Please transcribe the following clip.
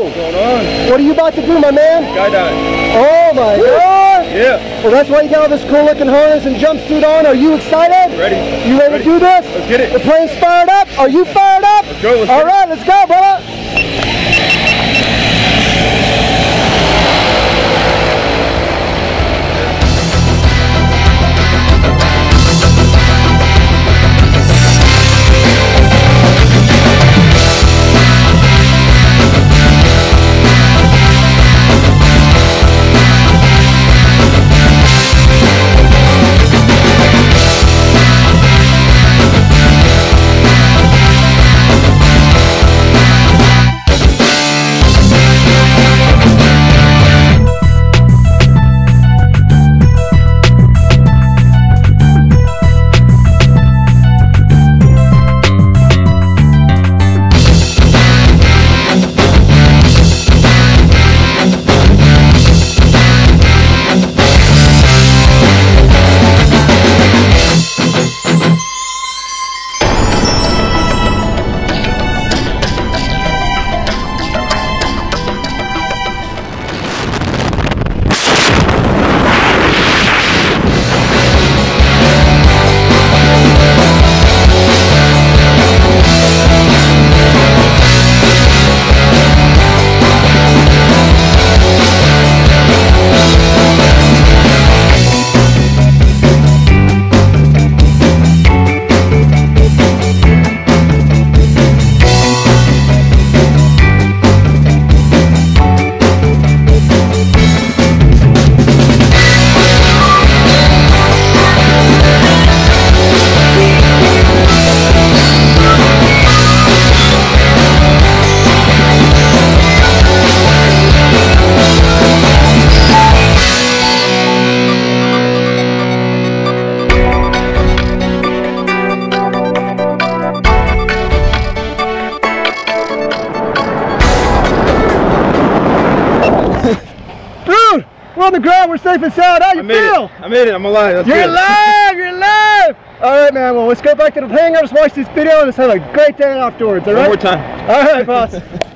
Whoa! What's going on? What are you about to do, my man? Skydive. Oh my God! Yeah. Well, that's why you got all this cool looking harness and jumpsuit on. Are you excited? Ready. You ready to do this? Let's get it. The plane's fired up. Are you fired up? Let's go. All right, let's go, brother. We're on the ground, we're safe and sound. How you feel? I made it, I'm alive. That's good. Alive, you're alive! Alright man, well let's go back to the hangar, just watch this video and let's have a great day afterwards, alright? One more time. Alright boss.